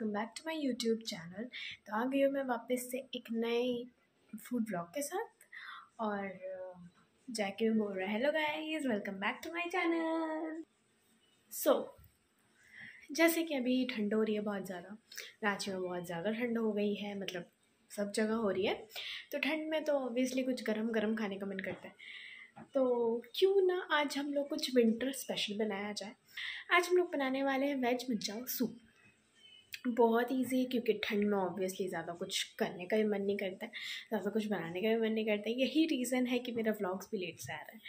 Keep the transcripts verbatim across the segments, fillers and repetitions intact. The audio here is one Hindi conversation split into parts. Welcome back to my YouTube channel. तो आ गई हूँ मैं वापस से एक नए फूड ब्लॉग के साथ। और जैकी बोल रहा है hello guys, welcome back to my channel. So जैसे कि अभी ठंड हो रही है बहुत ज़्यादा, रांची में बहुत ज़्यादा ठंड हो गई है, मतलब सब जगह हो रही है। तो ठंड में तो ऑब्वियसली कुछ गरम गरम खाने का मन करता है, तो क्यों ना आज हम लोग कुछ विंटर स्पेशल बनाया जाए। आज हम लोग बनाने वाले हैं वेज मंचाओ सूप। बहुत ईजी है क्योंकि ठंड में ऑब्वियसली ज़्यादा कुछ करने का भी मन नहीं करता है, ज़्यादा कुछ बनाने का भी मन नहीं करता है। यही रीज़न है कि मेरा व्लॉग्स भी लेट से आ रहा है।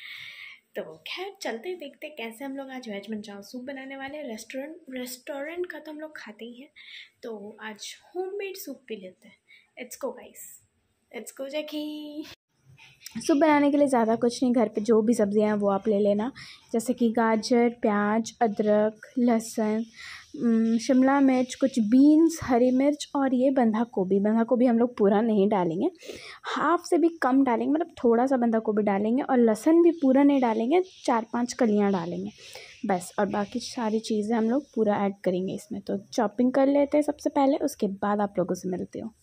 तो खैर चलते देखते कैसे हम लोग आज वेज मंचाओ सूप बनाने वाले हैं। रेस्टोरेंट रेस्टोरेंट का तो हम लोग खाते ही हैं, तो आज होममेड सूप पी लेते हैं। Let's go guys, let's go Jackie. Soup बनाने के लिए ज़्यादा कुछ नहीं, घर पे जो भी सब्ज़ियाँ हैं वो आप ले लेना, जैसे कि गाजर, प्याज, अदरक, लहसुन, शिमला मिर्च, कुछ बीन्स, हरी मिर्च और ये बंधा गोभी। बंधा गोभी हम लोग पूरा नहीं डालेंगे, हाफ से भी कम डालेंगे, मतलब थोड़ा सा बंधा गोभी डालेंगे। और लहसुन भी पूरा नहीं डालेंगे, चार पाँच कलियाँ डालेंगे बस। और बाकी सारी चीज़ें हम लोग पूरा ऐड करेंगे इसमें। तो चॉपिंग कर लेते हैं सबसे पहले, उसके बाद आप लोगों से मिलते हो।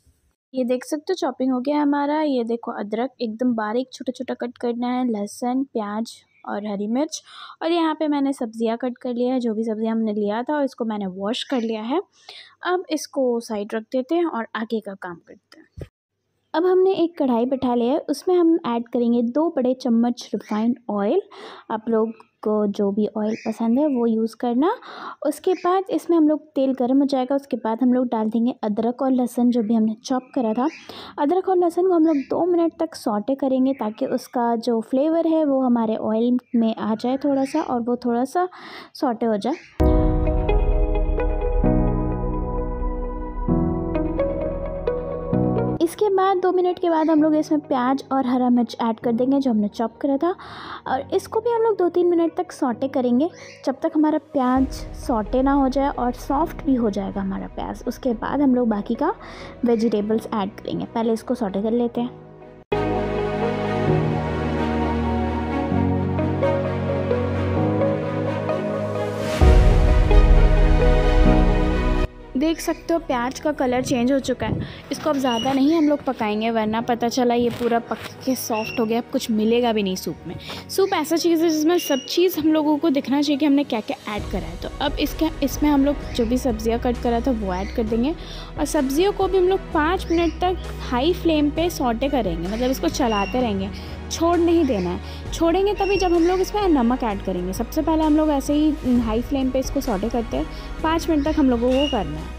ये देख सकते हो चॉपिंग हो गया हमारा। ये देखो अदरक एकदम बारीक छोटा छोटा कट करना है, लहसुन, प्याज और हरी मिर्च। और यहाँ पे मैंने सब्जियाँ कट कर लिया है, जो भी सब्ज़ी हमने लिया था, और इसको मैंने वॉश कर लिया है। अब इसको साइड रख देते हैं और आगे का काम करते हैं। अब हमने एक कढ़ाई बैठा लिया है, उसमें हम ऐड करेंगे दो बड़े चम्मच रिफाइंड ऑयल। आप लोग को जो भी ऑयल पसंद है वो यूज़ करना। उसके बाद इसमें हम लोग तेल गर्म हो जाएगा, उसके बाद हम लोग डाल देंगे अदरक और लहसुन जो भी हमने चॉप करा था। अदरक और लहसुन को हम लोग दो मिनट तक सौटे करेंगे ताकि उसका जो फ्लेवर है वो हमारे ऑयल में आ जाए थोड़ा सा, और वो थोड़ा सा सौटे हो जाए। इसके बाद दो मिनट के बाद हम लोग इसमें प्याज और हरा मिर्च ऐड कर देंगे जो हमने चॉप करा था, और इसको भी हम लोग दो तीन मिनट तक सौटे करेंगे, जब तक हमारा प्याज सौटे ना हो जाए और सॉफ्ट भी हो जाएगा हमारा प्याज। उसके बाद हम लोग बाकी का वेजिटेबल्स ऐड करेंगे। पहले इसको सौटे कर लेते हैं। देख सकते हो प्याज का कलर चेंज हो चुका है, इसको अब ज़्यादा नहीं हम लोग पकाएंगे, वरना पता चला ये पूरा पक के सॉफ्ट हो गया, अब कुछ मिलेगा भी नहीं सूप में। सूप ऐसा चीज़ है जिसमें सब चीज़ हम लोगों को दिखना चाहिए कि हमने क्या क्या ऐड करा है। तो अब इसका इसमें हम लोग जो भी सब्जियां कट करा था वो ऐड कर देंगे, और सब्जियों को भी हम लोग पाँच मिनट तक हाई फ्लेम पर सौटे करेंगे, मतलब इसको चलाते रहेंगे, छोड़ नहीं देना है। छोड़ेंगे तभी जब हम लोग इसमें नमक ऐड करेंगे। सबसे पहले हम लोग ऐसे ही हाई फ्लेम पे इसको सौटे करते हैं, पाँच मिनट तक हम लोगों को करना है।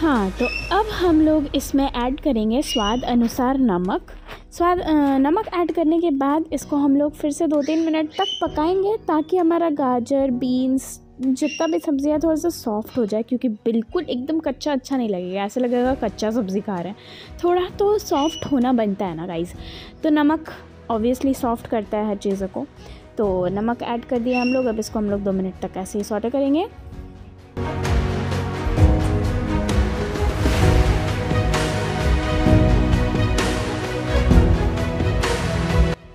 हाँ, तो अब हम लोग इसमें ऐड करेंगे स्वाद अनुसार नमक। स्वाद नमक ऐड करने के बाद इसको हम लोग फिर से दो तीन मिनट तक पकाएंगे ताकि हमारा गाजर, बीन्स, जितना भी सब्जियाँ थोड़ा सा सॉफ्ट हो जाए, क्योंकि बिल्कुल एकदम कच्चा अच्छा नहीं लगेगा, ऐसा लगेगा कच्चा सब्ज़ी खा रहे हैं। थोड़ा तो सॉफ्ट होना बनता है ना गाइस, तो नमक ऑब्वियसली सॉफ्ट करता है हर चीज़ों को। तो नमक ऐड कर दिया हम लोग। अब इसको हम लोग दो मिनट तक ऐसे ही सौटे करेंगे।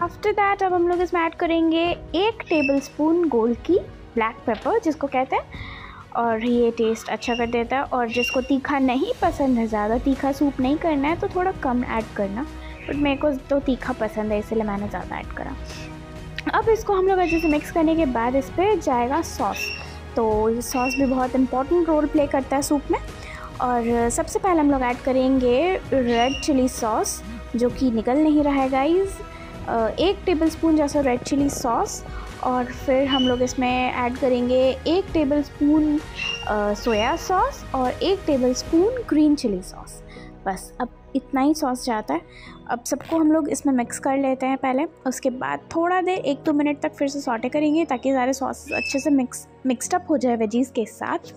आफ्टर दैट अब हम लोग इसमें ऐड करेंगे एक टेबल स्पून गोल की ब्लैक पेपर, जिसको कहते हैं, और ये टेस्ट अच्छा कर देता है। और जिसको तीखा नहीं पसंद है, ज़्यादा तीखा सूप नहीं करना है तो थोड़ा कम ऐड करना, बट मेरे को तो तीखा पसंद है इसलिए मैंने ज़्यादा ऐड करा। अब इसको हम लोग अच्छे से मिक्स करने के बाद इस पर जाएगा सॉस। तो ये सॉस भी बहुत इम्पॉर्टेंट रोल प्ले करता है सूप में। और सबसे पहले हम लोग ऐड करेंगे रेड चिली सॉस, जो कि निकल नहीं रहा है गाइज़, एक टेबलस्पून जैसा रेड चिली सॉस। और फिर हम लोग इसमें ऐड करेंगे एक टेबलस्पून सोया सॉस और एक टेबलस्पून ग्रीन चिली सॉस। बस अब इतना ही सॉस जाता है। अब सबको हम लोग इसमें मिक्स कर लेते हैं पहले, उसके बाद थोड़ा देर एक दो मिनट तक फिर से सॉटे करेंगे ताकि सारे सॉस अच्छे से मिक्स मिक्सड अप हो जाए वेजीज़ के साथ।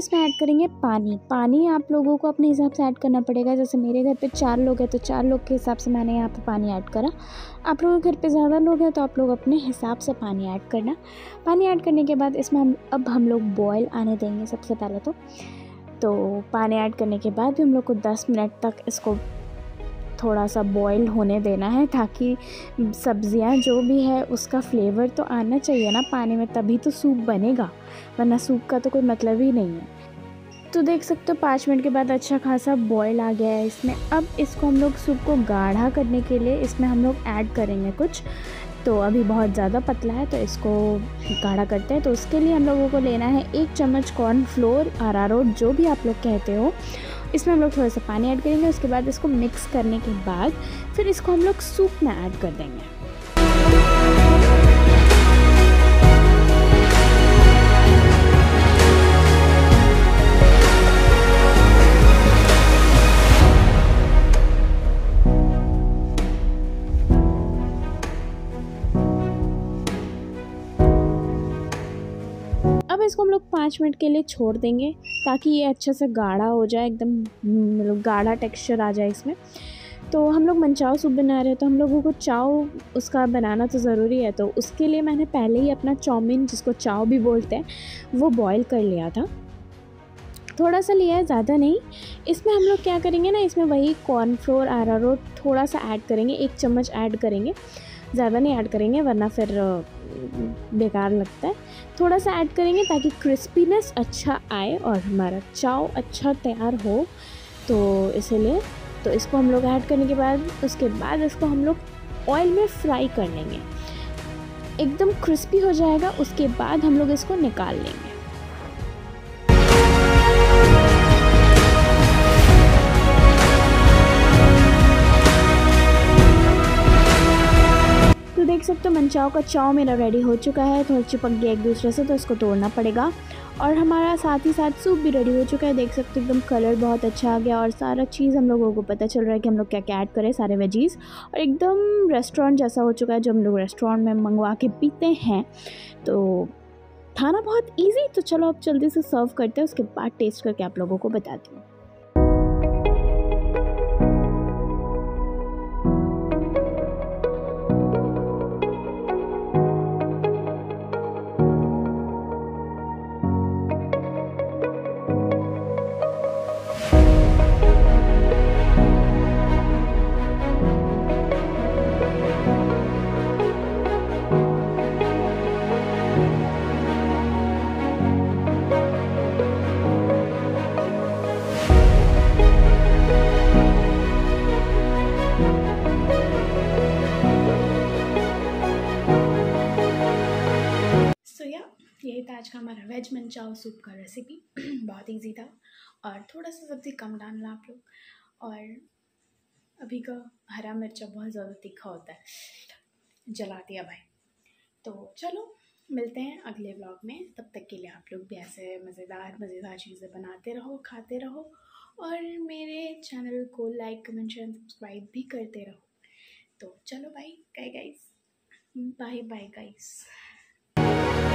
इसमें ऐड करेंगे पानी। पानी आप लोगों को अपने हिसाब से ऐड करना पड़ेगा, जैसे मेरे घर पे चार लोग हैं तो चार लोग के हिसाब से मैंने यहाँ पे पानी ऐड करा। आप लोगों के घर पे ज़्यादा लोग हैं तो आप लोग अपने हिसाब से पानी ऐड करना। पानी ऐड करने के बाद इसमें हम अब हम लोग बॉयल आने देंगे सबसे पहले तो तो पानी ऐड करने के बाद भी हम लोग को दस मिनट तक इसको थोड़ा सा बॉयल होने देना है, ताकि सब्जियां जो भी है उसका फ्लेवर तो आना चाहिए ना पानी में, तभी तो सूप बनेगा, वरना सूप का तो कोई मतलब ही नहीं है। तो देख सकते हो पाँच मिनट के बाद अच्छा खासा बॉयल आ गया है इसमें। अब इसको हम लोग सूप को गाढ़ा करने के लिए इसमें हम लोग ऐड करेंगे कुछ, तो अभी बहुत ज़्यादा पतला है तो इसको गाढ़ा करते हैं। तो उसके लिए हम लोगों को लेना है एक चम्मच कॉर्नफ्लोर, अरारोट, जो भी आप लोग कहते हो। इसमें हम लोग थोड़ा सा पानी ऐड करेंगे, उसके बाद इसको मिक्स करने के बाद फिर इसको हम लोग सूप में ऐड कर देंगे। अब इसको हम लोग पाँच मिनट के लिए छोड़ देंगे ताकि ये अच्छे से गाढ़ा हो जाए, एकदम मतलब गाढ़ा टेक्सचर आ जाए इसमें। तो हम लोग मनचाओ सूप बना रहे हैं तो हम लोगों को चाव उसका बनाना तो ज़रूरी है, तो उसके लिए मैंने पहले ही अपना चाउमीन, जिसको चाव भी बोलते हैं, वो बॉईल कर लिया था। थोड़ा सा लिया है, ज़्यादा नहीं। इसमें हम लोग क्या करेंगे ना, इसमें वही कॉर्नफ्लोर, अरारोट थोड़ा सा ऐड करेंगे, एक चम्मच ऐड करेंगे, ज़्यादा नहीं ऐड करेंगे वरना फिर बेकार लगता है। थोड़ा सा ऐड करेंगे ताकि क्रिस्पीनेस अच्छा आए और हमारा चाव अच्छा तैयार हो, तो इसलिए तो इसको हम लोग ऐड करने के बाद उसके बाद इसको हम लोग ऑयल में फ्राई कर लेंगे, एकदम क्रिस्पी हो जाएगा। उसके बाद हम लोग इसको निकाल लेंगे। देख सकते हो मनचाओ का चाव मेरा रेडी हो चुका है। थोड़ा चिपक गया एक दूसरे से तो इसको तोड़ना पड़ेगा, और हमारा साथ ही साथ सूप भी रेडी हो चुका है। देख सकते हो एकदम कलर बहुत अच्छा आ गया और सारा चीज़ हम लोगों को पता चल रहा है कि हम लोग क्या क्या ऐड करें, सारे वेजीज़, और एकदम रेस्टोरेंट जैसा हो चुका है जो हम लोग रेस्टोरेंट में मंगवा के पीते हैं। तो खाना बहुत ईजी। तो चलो अब जल्दी से सर्व करते हैं, उसके बाद टेस्ट करके आप लोगों को बताती हूँ। यही था आज का हमारा वेज मनचाओ सूप का रेसिपी। बहुत इजी था और थोड़ा सा सब्ज़ी कम डालना आप लोग, और अभी का हरा मिर्चा बहुत ज़्यादा तीखा होता है, जला दिया भाई। तो चलो मिलते हैं अगले व्लॉग में, तब तक के लिए आप लोग भी ऐसे मज़ेदार मज़ेदार चीज़ें बनाते रहो, खाते रहो, और मेरे चैनल को लाइक, कमेंट, शेयर, सब्सक्राइब भी करते रहो। तो चलो भाई, bye guys, bye bye guys.